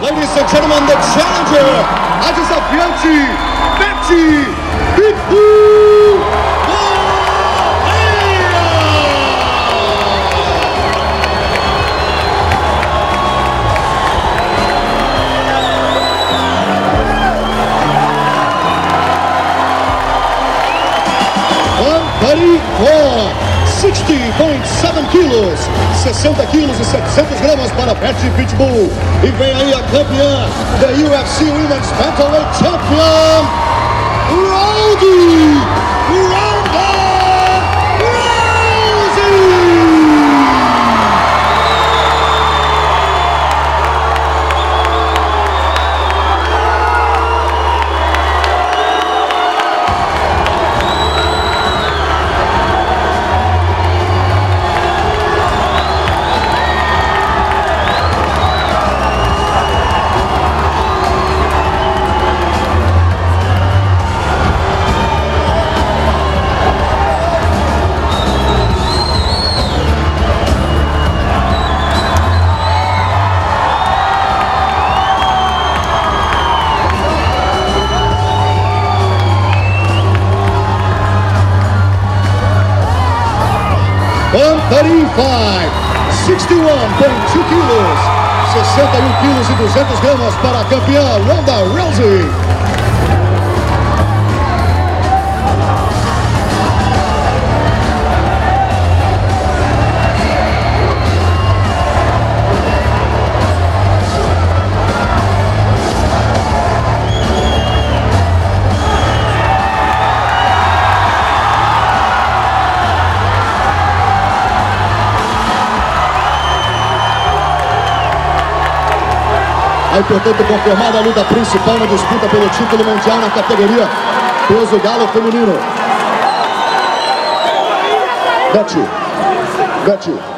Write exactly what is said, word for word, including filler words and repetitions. Ladies and gentlemen, the challenger, a desafiante, Bethe Pitbull Correia. sessenta vírgula sete quilos, sessenta quilos e setecentos gramas para Pat Pitbull. E vem aí a campeã da U F C Women's Bantamweight Champion, Ronda Ronda sessenta e um vírgula dois quilos, sessenta e um quilos e duzentos gramas para a campeã Ronda Rousey. É importante confirmada a luta principal na disputa pelo título mundial na categoria peso galo feminino. Bethe, Bethe.